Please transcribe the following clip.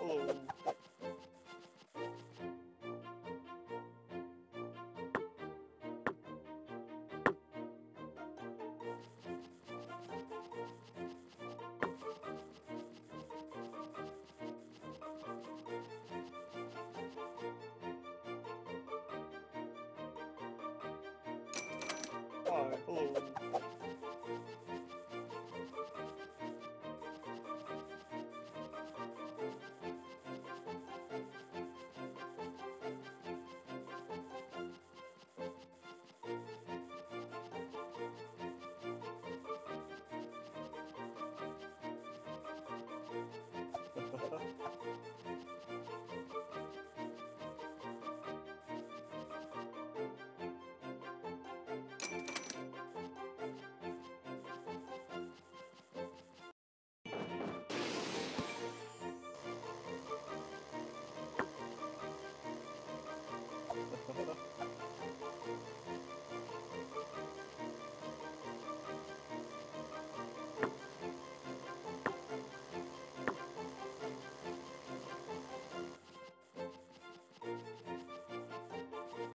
Hello.